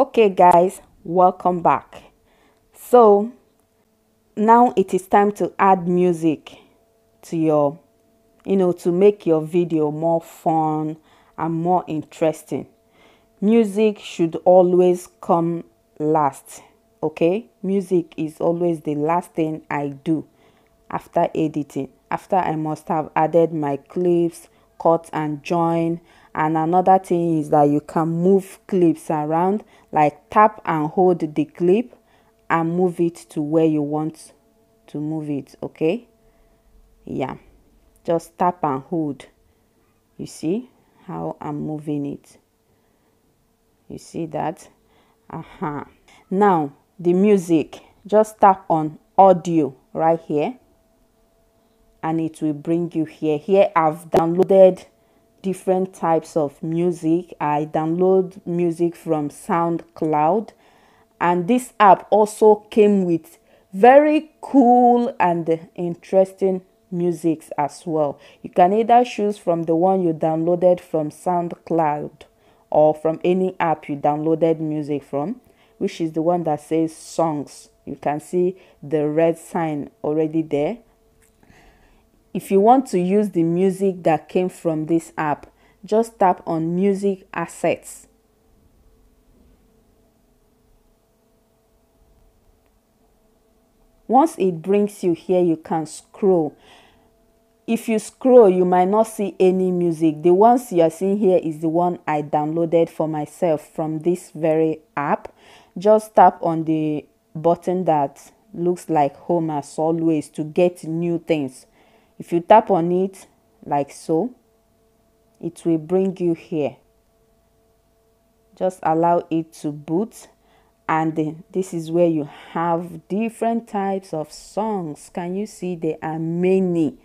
Okay guys, welcome back. So now it is time to add music to your, to make your video more fun and more interesting. Music should always come last, okay? Music is always the last thing I do after editing. After I must have added my clips, cut and join. And another thing is that you can move clips around, like tap and hold the clip and move it to where you want to move it, okay? Yeah, just tap and hold. You see how I'm moving it? You see that? Now the music, just tap on audio right here and it will bring you here. Here I've downloaded different types of music. I download music from SoundCloud, and this app also came with very cool and interesting musics as well. You can either choose from the one you downloaded from SoundCloud or from any app you downloaded music from, which is the one that says songs. You can see the red sign already there. If you want to use the music that came from this app, just tap on music assets. Once it brings you here, you can scroll. If you scroll, you might not see any music. The ones you are seeing here is the one I downloaded for myself from this very app. Just tap on the button that looks like home as always to get new things. If you tap on it like so, it will bring you here. Just allow it to boot. And then this is where you have different types of songs. Can you see there are many?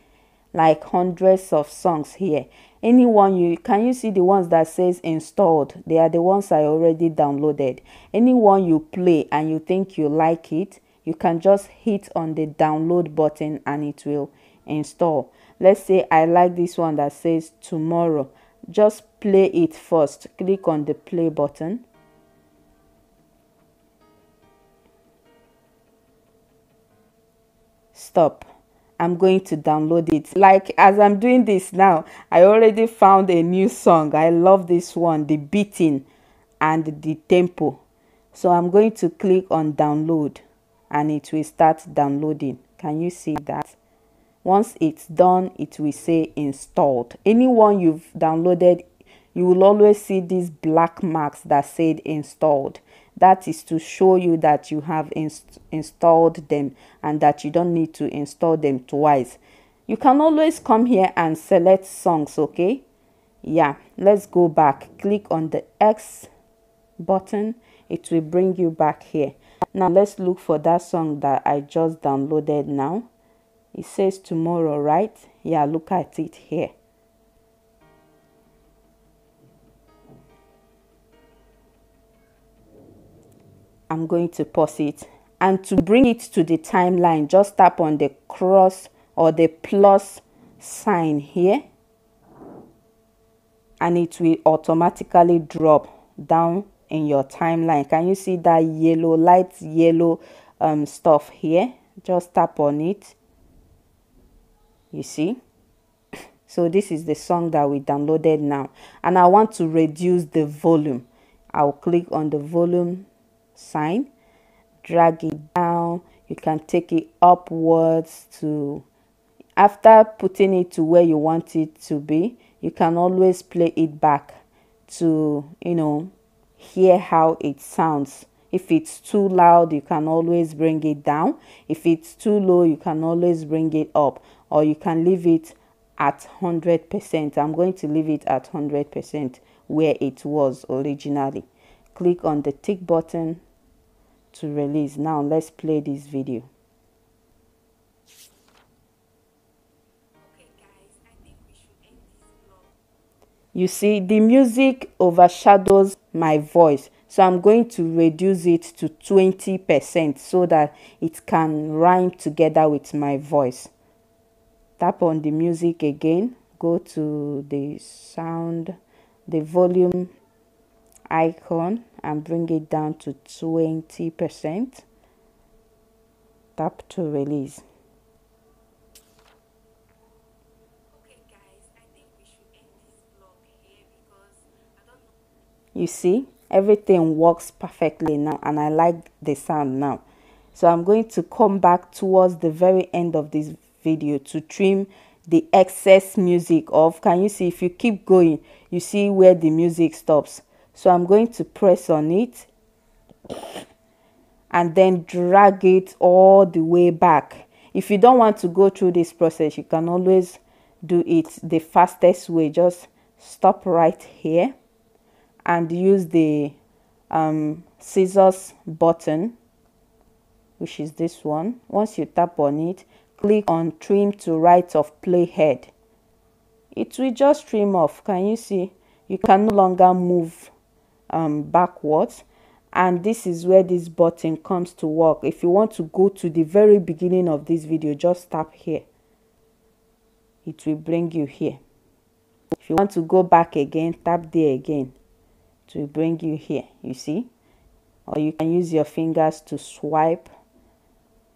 Like hundreds of songs here. Anyone you can, you see the ones that says installed? They are the ones I already downloaded. Anyone you play and you think you like it, you can just hit on the download button and it will install. Let's say I like this one that says tomorrow. Just play it first. Click on the play button. Stop. I'm going to download it. Like as I'm doing this now, I already found a new song. I love this one, the beating and the tempo. So I'm going to click on download and it will start downloading. Can you see that? Once it's done, it will say installed. Anyone you've downloaded, you will always see these black marks that said installed. That is to show you that you have installed them and that you don't need to install them twice. You can always come here and select songs, okay? Yeah, let's go back. Click on the X button. It will bring you back here. Now let's look for that song that I just downloaded now. It says tomorrow, right? Yeah, look at it here. I'm going to pause it, and to bring it to the timeline, just tap on the cross or the plus sign here and it will automatically drop down in your timeline. Can you see that yellow, light yellow stuff here? Just tap on it. You see? So this is the song that we downloaded now, and I want to reduce the volume. I'll click on the volume sign, drag it down. You can take it upwards to, after putting it to where you want it to be, you can always play it back to hear how it sounds. If it's too loud, you can always bring it down. If it's too low, you can always bring it up, or you can leave it at 100%. I'm going to leave it at 100% where it was originally. Click on the tick button to release. Now let's play this video. Okay guys, I think we should end this vlog. You see, the music overshadows my voice, so I'm going to reduce it to 20% so that it can rhyme together with my voice. Tap on the music again, go to the sound, the volume. icon and bring it down to 20%. Tap to release. Okay guys, I think we should end this vlog here because I don't know. You see, everything works perfectly now and I like the sound now. So I'm going to come back towards the very end of this video to trim the excess music off. Can you see? If you keep going, you see where the music stops. So I'm going to press on it and then drag it all the way back. If you don't want to go through this process, you can always do it the fastest way. Just stop right here and use the scissors button, which is this one. Once you tap on it, click on trim to right of playhead. It will just trim off. Can you see? You can no longer move backwards. And this is where this button comes to work. If you want to go to the very beginning of this video, just tap here. It will bring you here. If you want to go back again, tap there again. It will bring you here, you see? Or you can use your fingers to swipe,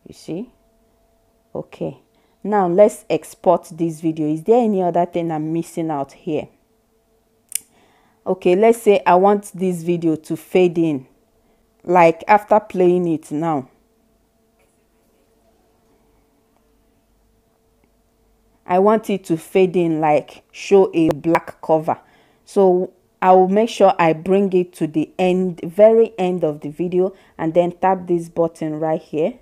you see? Okay, now let's export this video. Is there any other thing I'm missing out here? Okay, let's say I want this video to fade in. Like after playing it now, I want it to fade in, like show a black cover. So I will make sure I bring it to the end, very end of the video, and then tap this button right here.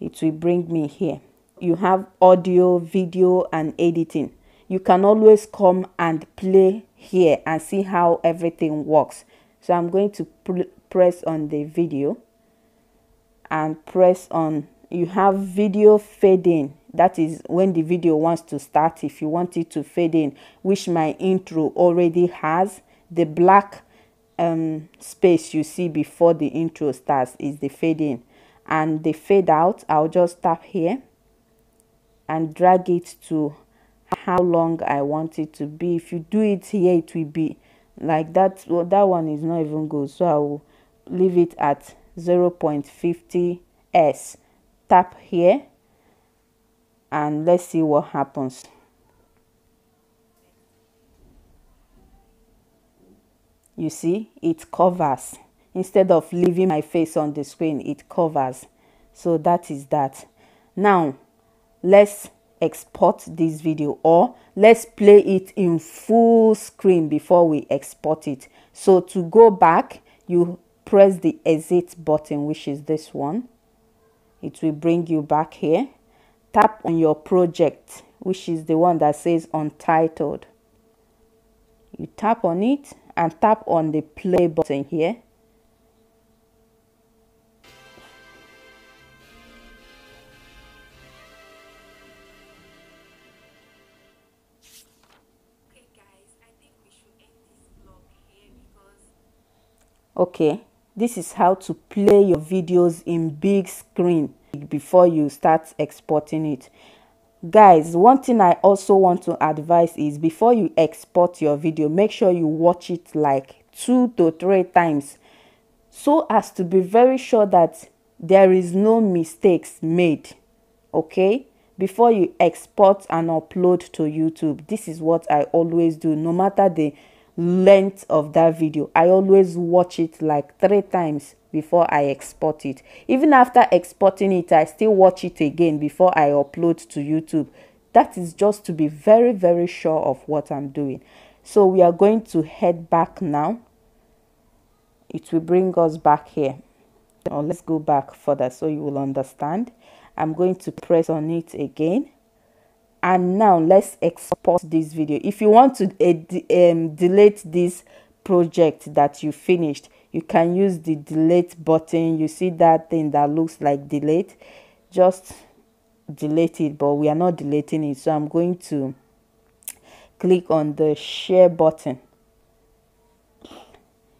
It will bring me here. You have audio, video, and editing. You can always come and play here and see how everything works. So I'm going to press on the video and press on. You have video fade in. That is when the video wants to start. If you want it to fade in, which my intro already has, the black space you see before the intro starts is the fade in. And the fade out, I'll just tap here and drag it to how long I want it to be. If you do it here, it will be like that. Well, that one is not even good, so I will leave it at 0.50s. Tap here and let's see what happens. You see, it covers. Instead of leaving my face on the screen, it covers. So that is that. Now let's export this video, or let's play it in full screen before we export it. So to go back, you press the exit button, which is this one. It will bring you back here. Tap on your project, which is the one that says untitled. You tap on it and tap on the play button here. Okay, this is how to play your videos in big screen before you start exporting it. Guys, one thing I also want to advise is before you export your video, make sure you watch it like 2 to 3 times, so as to be very sure that there is no mistakes made. Okay, before you export and upload to YouTube, this is what I always do. No matter the length of that video, I always watch it like 3 times before I export it. Even after exporting it, I still watch it again before I upload to YouTube. That is just to be very, very sure of what I'm doing. So we are going to head back now. It will bring us back here. Now let's go back further so you will understand. I'm going to press on it again. And now let's export this video. If you want to delete this project that you finished, you can use the delete button. You see that thing that looks like delete? Just delete it, but we are not deleting it. So I'm going to click on the share button.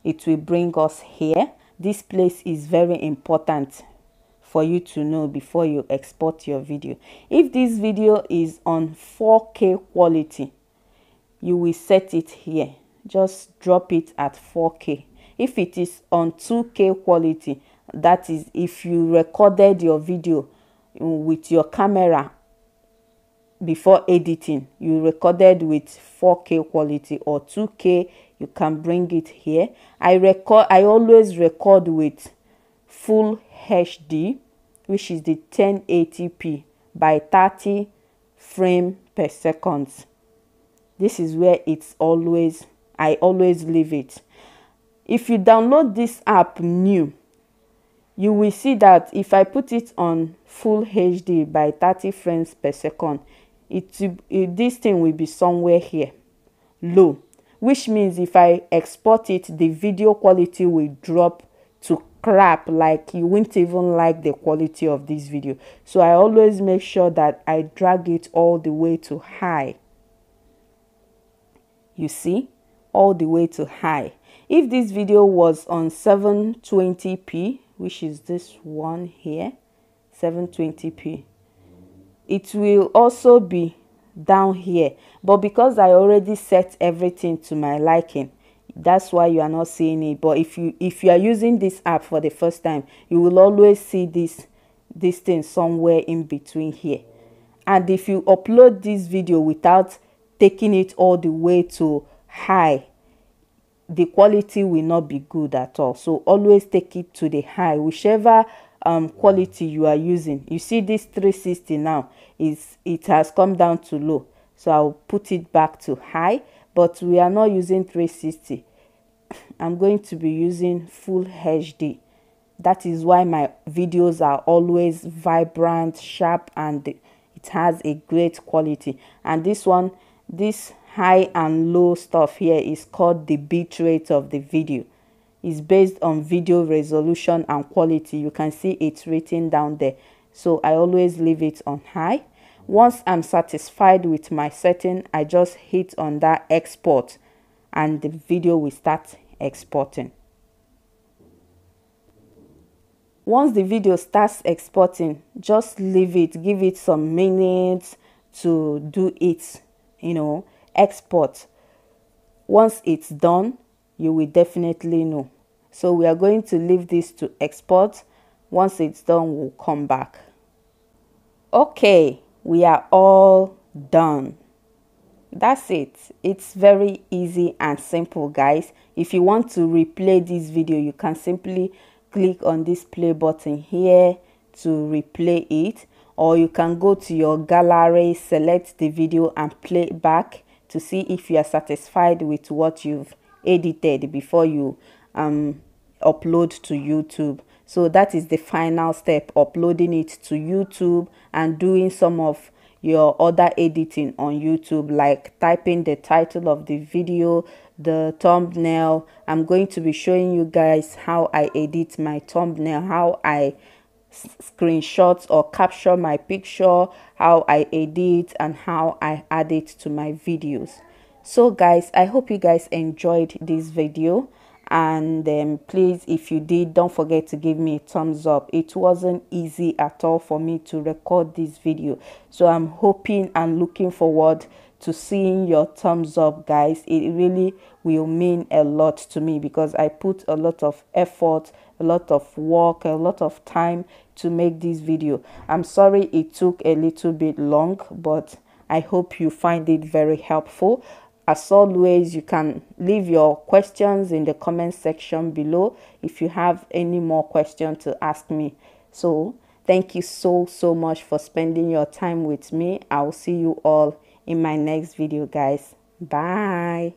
It will bring us here. This place is very important for you to know before you export your video. If this video is on 4K quality, you will set it here. just drop it at 4K. If it is on 2K quality, that is if you recorded your video with your camera before editing, you recorded with 4K quality or 2K, you can bring it here. I always record with full HD, which is the 1080p by 30 frame per second. This is where it's always, I always leave it. If you download this app new, you will see that if I put it on full HD by 30 frames per second, this thing will be somewhere here, low, which means if I export it, the video quality will drop to crap, like you won't even like the quality of this video. So I always make sure that I drag it all the way to high. You see, all the way to high. If this video was on 720p, which is this one here, 720p, it will also be down here, but because I already set everything to my liking, that's why you are not seeing it. But if you are using this app for the first time, you will always see this thing somewhere in between here. And if you upload this video without taking it all the way to high, the quality will not be good at all. So always take it to the high, whichever quality you are using. You see this 360 now, it has come down to low, so I'll put it back to high. But we are not using 360. I'm going to be using full HD. That is why my videos are always vibrant, sharp, and it has a great quality. And this one, this high and low stuff here is called the bitrate of the video. It's based on video resolution and quality. You can see it's written down there. So I always leave it on high. Once I'm satisfied with my setting, I just hit on that export and the video will start exporting. Once the video starts exporting, just leave it, give it some minutes to do its, export. Once it's done, you will definitely know. So we are going to leave this to export. Once it's done, we'll come back. Okay. We are all done. That's it. It's very easy and simple, guys. If you want to replay this video, you can simply click on this play button here to replay it, or you can go to your gallery, select the video and play it back to see if you are satisfied with what you've edited before you upload to YouTube. So that is the final step, uploading it to YouTube and doing some of your other editing on YouTube, like typing the title of the video, the thumbnail. I'm going to be showing you guys how I edit my thumbnail, how I screenshot or capture my picture, how I edit, and how I add it to my videos. So guys, I hope you guys enjoyed this video. And please, if you did, don't forget to give me a thumbs up. It wasn't easy at all for me to record this video, so I'm hoping and looking forward to seeing your thumbs up, guys. It really will mean a lot to me because I put a lot of effort, a lot of work, a lot of time to make this video. I'm sorry it took a little bit long, but I hope you find it very helpful. As always, you can leave your questions in the comment section below if you have any more questions to ask me. So thank you so much for spending your time with me. I'll see you all in my next video, guys. Bye.